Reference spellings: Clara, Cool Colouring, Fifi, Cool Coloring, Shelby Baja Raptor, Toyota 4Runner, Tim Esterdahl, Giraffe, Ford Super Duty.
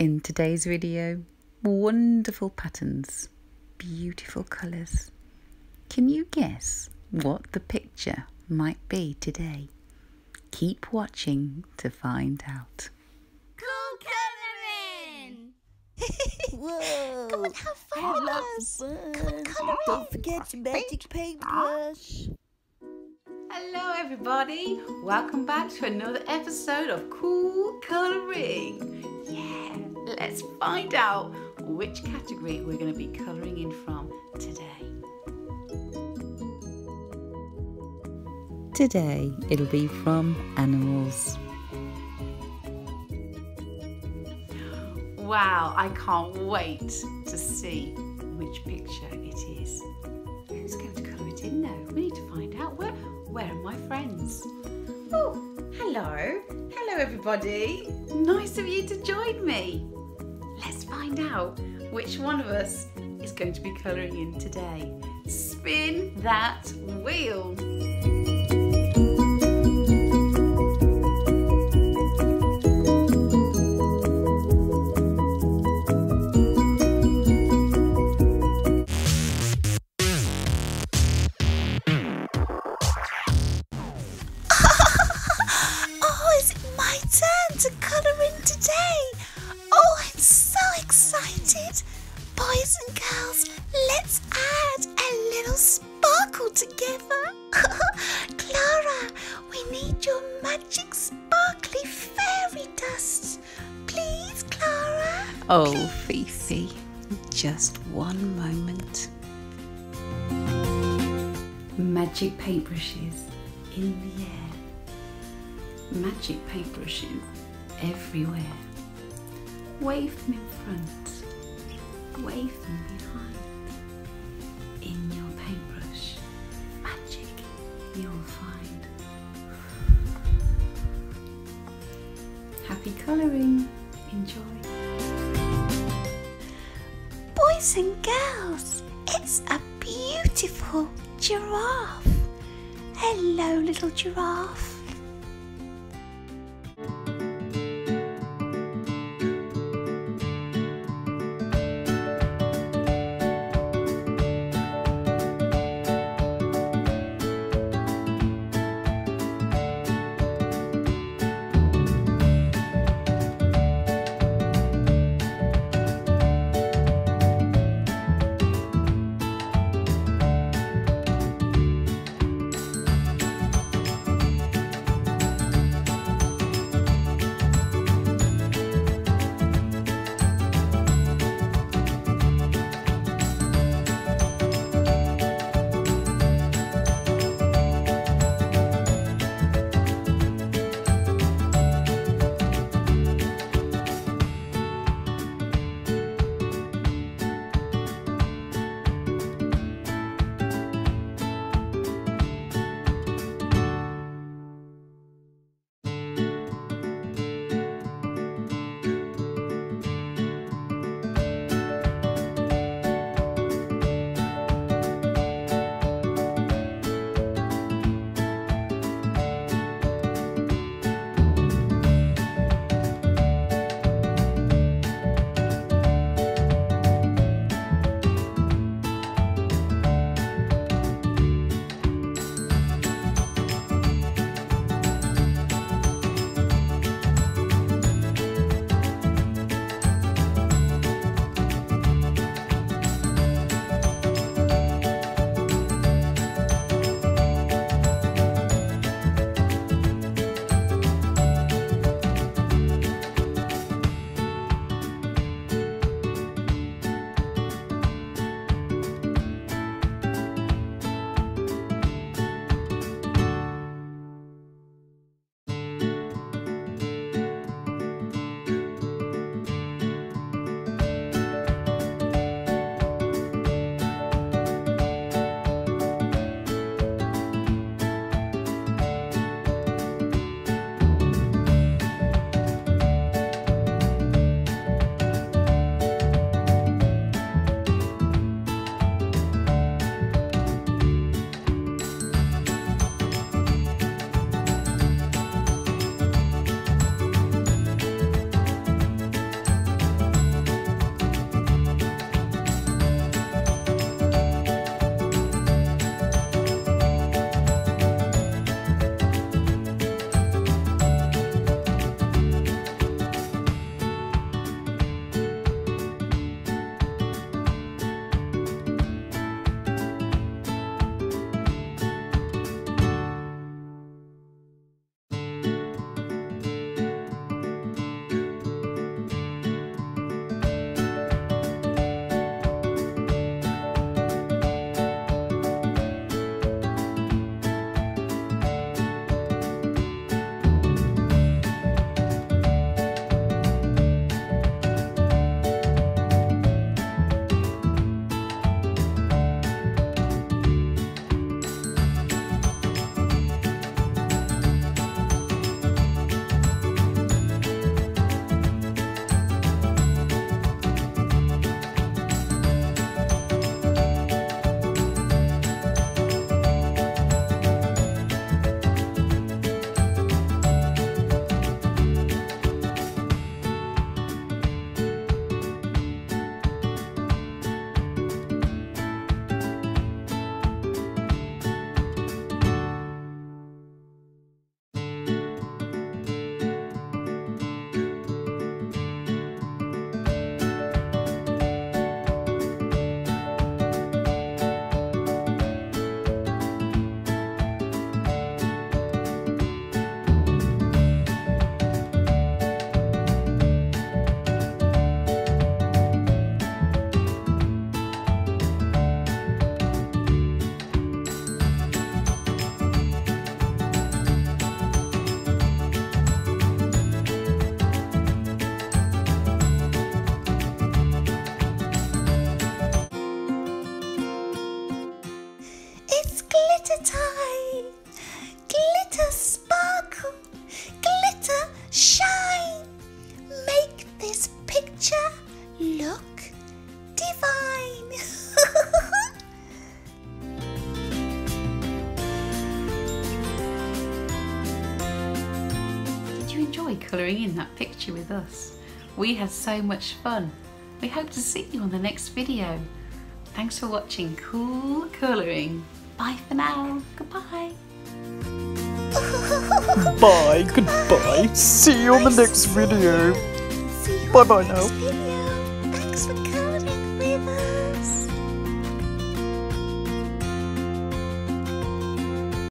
In today's video, wonderful patterns, beautiful colours. Can you guess what the picture might be today? Keep watching to find out. Cool coloring! Whoa! Come on, have fun with us! Cool coloring! Don't forget your magic paintbrush! Hello everybody! Welcome back to another episode of Cool Coloring! Yeah! Let's find out which category we're going to be colouring in from today. Today it'll be from animals. Wow! I can't wait to see which picture it is. Who's going to colour it in though? We need to find out. Where are my friends? Oh, hello. Hello, everybody. Nice of you to join me. Let's find out which one of us is going to be colouring in today. Spin that wheel. Boys and girls, let's add a little sparkle together. Clara, we need your magic sparkly fairy dust. Please, Clara. Oh, please. Fifi, just one moment. Magic paintbrushes in the air. Magic paintbrushes everywhere. Wave them in front. Wave them behind. In your paintbrush magic, you'll find. Happy colouring. Enjoy. Boys and girls, it's a beautiful giraffe. Hello, little giraffe. colouring in that picture with us. We had so much fun. We hope to see you on the next video. Thanks for watching Cool Colouring. Bye for now. Goodbye. Bye, goodbye. See you on the next video. Bye bye now. Thanks for coming.